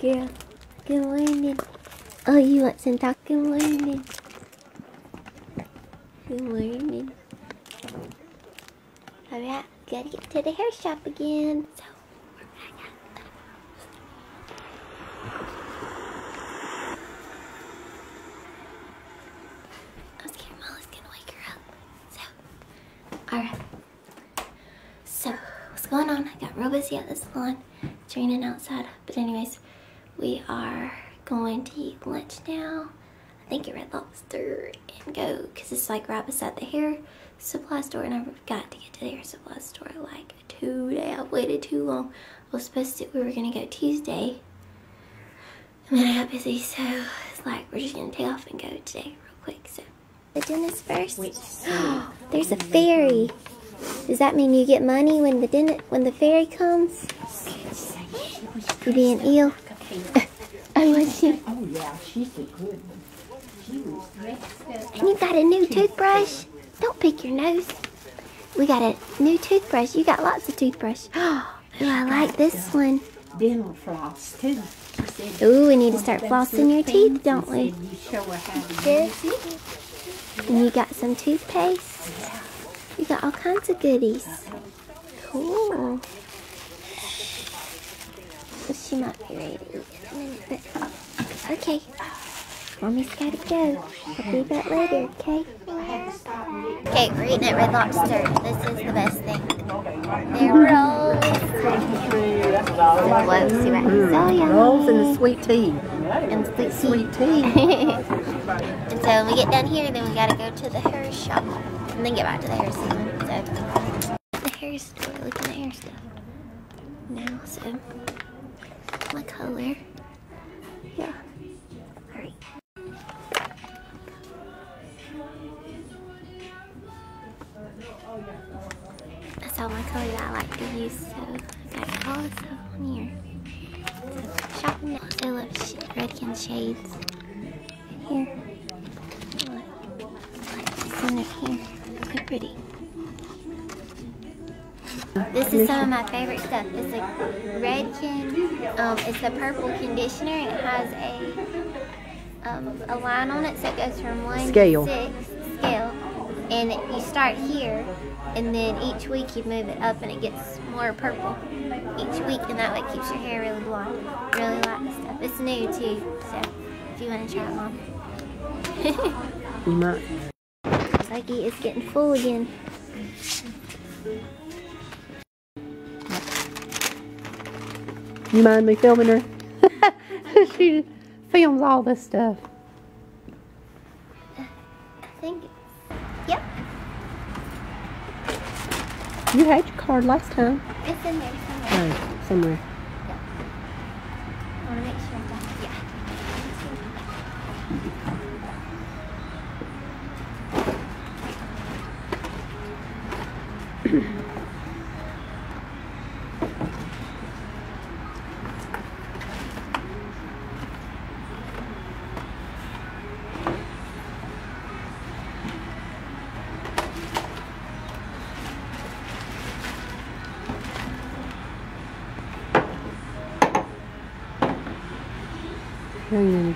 girl. Good morning. Oh, you want some talk? Good morning. Good morning. Alright, gotta get to the hair shop again. So, we're back up. I'm scared Molly's gonna wake her up. So, alright. So, what's going on? I got real busy at the salon. It's raining outside. But anyways, we are going to eat lunch now. I think at Red Lobster and go, because it's like right beside the hair supply store, and I forgot to get to the hair supply store like today. I waited too long. I was supposed to, we were gonna go Tuesday, and then I got busy, so it's like we're just gonna take off and go today real quick. So the dentist first. Oh, there's a fairy. Does that mean you get money when the fairy comes? You be an eel. I want you. Oh yeah, she's a good one. And you got a new toothbrush? Don't pick your nose. We got a new toothbrush. You got lots of toothbrush. Oh, I like this one. Dental floss too. Ooh, we need to start flossing your teeth, don't we? And you got some toothpaste. You got all kinds of goodies. Cool. She might be ready to eat in a minute, but okay. Mommy's gotta go. I'll be back later, okay? Okay, we're eating at Red Lobster. This is the best thing. Their rolls. Whoa, see what? So yummy. Rolls and the sweet tea. And the sweet tea. And so we get down here, then we gotta go to the hair shop. And then get back to the hair salon. So, the hair store, looking at the hair stuff. Now, so, my color. Yeah. That's all my color that I like to use, so I got all of stuff on here. So, shopping now. I love Redken shades. Here. Like this one up here. So pretty. This is some of my favorite stuff. It's a Redken. It's a purple conditioner, and it has a line on it, so it goes from 1 to 6 scale. And you start here, and then each week you move it up, and it gets more purple each week, and that way it keeps your hair really blonde. Really like this stuff. It's new too, so if you want to try it, Mom. You might. Ziggy is getting full again. You mind me filming her? She films all this stuff. I think. Yep. You had your card last time. It's in there somewhere. Oh, somewhere. Yep. I want to make sure I'm done.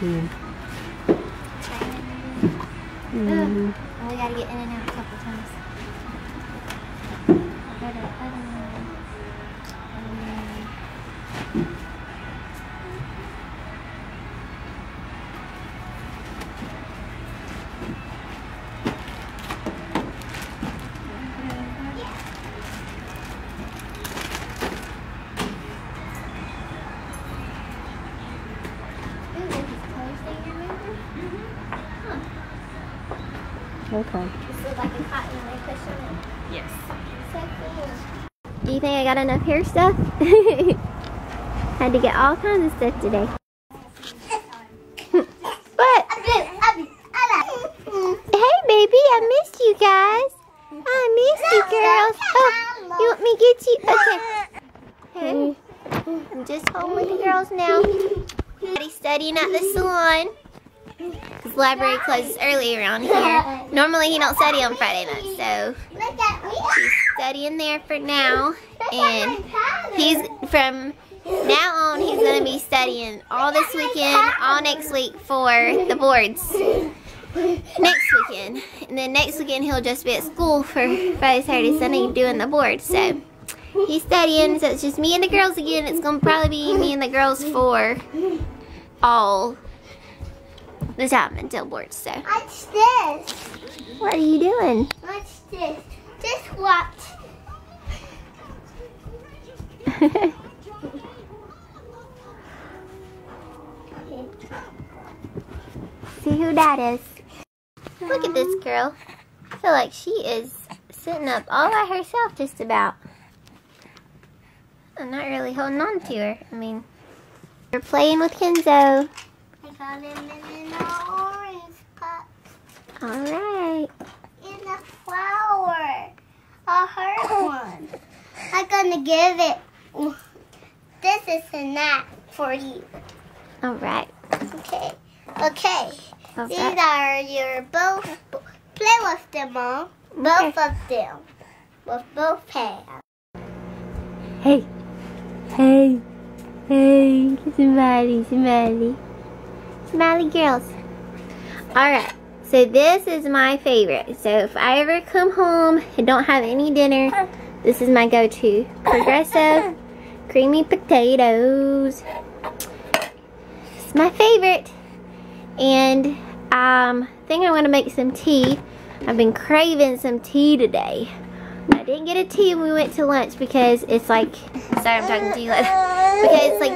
Again. Mm. Oh, we gotta get in and out a couple times. Okay. This looks like a cotton and they push them in. Yes. So cool. Do you think I got enough hair stuff? Had to get all kinds of stuff today. What? Hey, baby, I missed you guys. I missed you girls. Oh, you want me to get you? Okay. Hey, I'm just home with the girls now. Daddy's studying at the salon. His library closes early around here. Normally he don't study on Friday nights, so he's studying there for now. And he's from now on, he's going to be studying all this weekend, all next week for the boards. Next weekend. And then next weekend, he'll just be at school for Friday, Saturday, Sunday doing the boards. So he's studying, so it's just me and the girls again. It's going to probably be me and the girls for all the time until boards. So. Watch this. What are you doing? Watch this. Just watch. See who that is. Look at this girl. I feel like she is sitting up all by herself just about. I'm not really holding on to her. I mean, we're playing with Kenzo. I got him in an orange box. Alright. In a flower. A hard one. I'm gonna give it. This is a nap for you. Alright. Okay. Okay, these are your both, play with them all, both of them, with both hands. Hey, hey, hey, smiley, smiley, smiley girls. Alright, so this is my favorite. So if I ever come home and don't have any dinner, this is my go-to. Progressive, creamy potatoes. It's my favorite. And I think I'm going to make some tea. I've been craving some tea today. I didn't get a tea when we went to lunch because it's like, sorry I'm talking to you later. Because it's like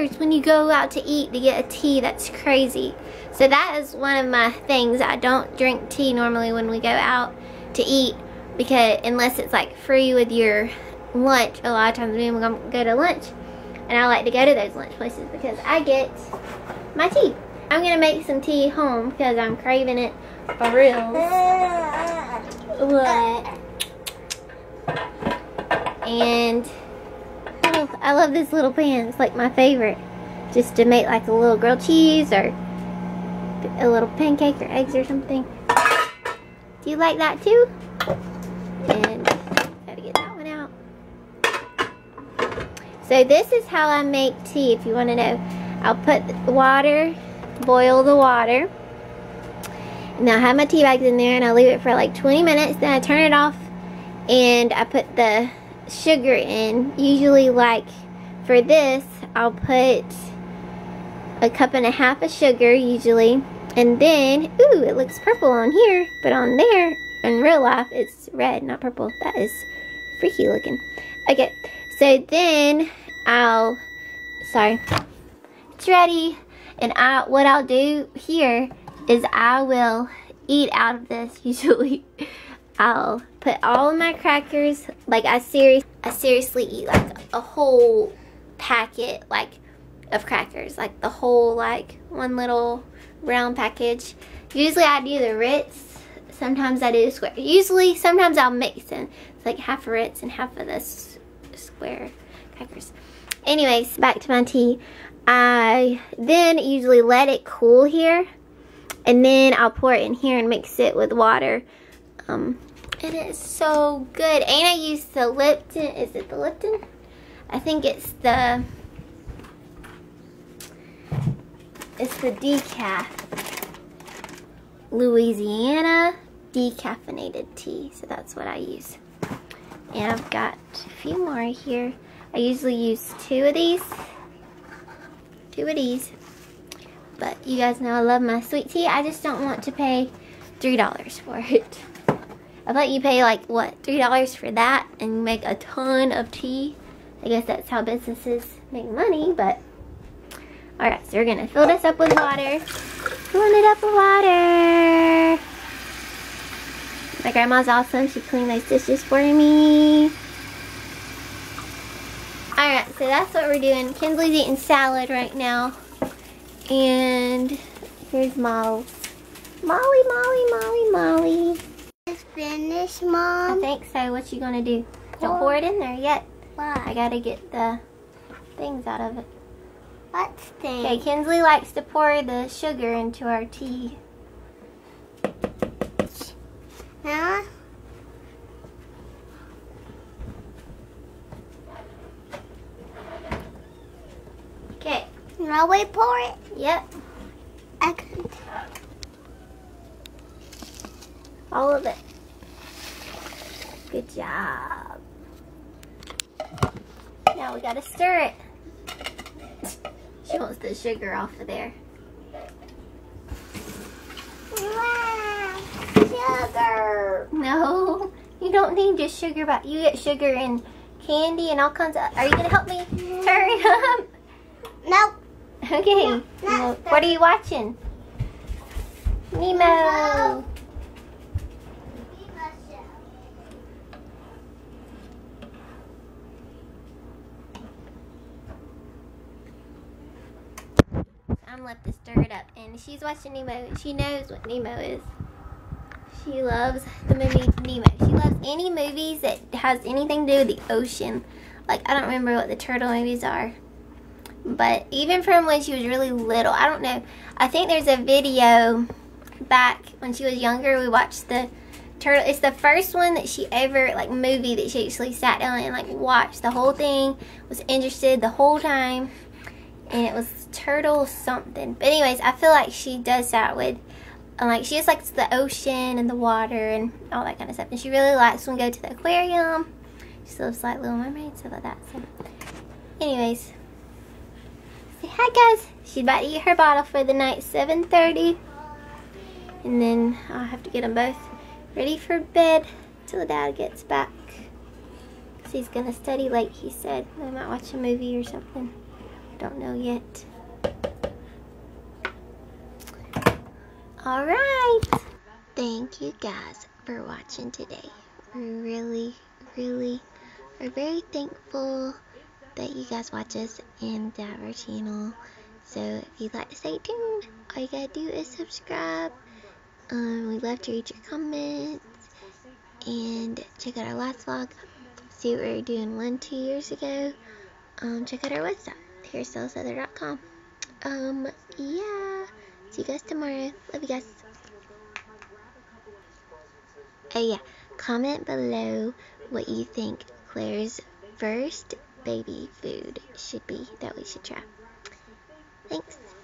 $3 when you go out to eat to get a tea. That's crazy. So that is one of my things. I don't drink tea normally when we go out to eat, because unless it's like free with your lunch. A lot of times we're going to go to lunch. And I like to go to those lunch places because I get my tea. I'm going to make some tea home because I'm craving it for real. And oh, I love this little pan. It's like my favorite. Just to make like a little grilled cheese or a little pancake or eggs or something. Do you like that too? And gotta get that one out. So this is how I make tea if you want to know. I'll put the water, boil the water, and I'll have my tea bags in there, and I'll leave it for like 20 minutes, then I turn it off, and I put the sugar in. Usually, like for this, I'll put a cup and a half of sugar usually, and then, ooh, it looks purple on here, but on there, in real life, it's red, not purple. That is freaky looking. Okay, so then I'll, sorry, it's ready. And what I'll do here is I will eat out of this usually. I'll put all of my crackers, like I seriously eat like a whole packet like of crackers. Like the whole like one little round package. Usually I do the Ritz, sometimes I do the square. Usually sometimes I'll mix in. It's like half a Ritz and half of the square crackers. Anyways, back to my tea. I then usually let it cool here, and then I'll pour it in here and mix it with water. And it's so good. And I use the Lipton. Is it the Lipton? I think it's the decaf Louisiana decaffeinated tea. So that's what I use. And I've got a few more here. I usually use two of these, but you guys know I love my sweet tea. I just don't want to pay $3 for it. I thought you pay like what, $3 for that and make a ton of tea. I guess that's how businesses make money. But all right, so we're gonna fill this up with water. Filling it up with water. My grandma's awesome. She cleaned those dishes for me. Alright, so that's what we're doing. Kinsley's eating salad right now. And here's Molly. Molly, Molly, Molly, Molly. It's finished, Mom? I think so. What you gonna do? Don't pour it in there yet. Why? I gotta get the things out of it. What thing? Okay, Kinsley likes to pour the sugar into our tea. Huh? Railway port? Yep. I can. All of it. Good job. Now we gotta stir it. She wants the sugar off of there. Wow, sugar! No, you don't need just sugar, but you get sugar and candy and all kinds of. Are you gonna help me turn it up? Nope. Okay. No, well, what are you watching? Nemo. I'm left to stir it up, and she's watching Nemo. She knows what Nemo is. She loves the movie Nemo. She loves any movies that has anything to do with the ocean. Like, I don't remember what the turtle movies are. But even from when she was really little, I don't know. I think there's a video back when she was younger. We watched the turtle. It's the first one that she ever, like, movie that she actually sat down and, like, watched the whole thing. Was interested the whole time. And it was turtle something. But anyways, I feel like she does that with, like, she just likes the ocean and the water and all that kind of stuff. And she really likes when we go to the aquarium. She loves, like, Little Mermaid, stuff like that. So, anyways. Say hi, guys. She's about to eat her bottle for the night, 7:30. And then I'll have to get them both ready for bed till Dad gets back. Because he's going to study late, he said. They might watch a movie or something. Don't know yet. Alright. Thank you guys for watching today. We really are very thankful that you guys watch us and our channel. So if you'd like to stay tuned, all you gotta do is subscribe. We'd love to read your comments. And check out our last vlog. See what we were doing 1-2 years ago. Check out our website. stylistheather.com. Yeah. See you guys tomorrow. Love you guys. Oh yeah. Comment below what you think Claire's first baby food should be that we should try. Thanks.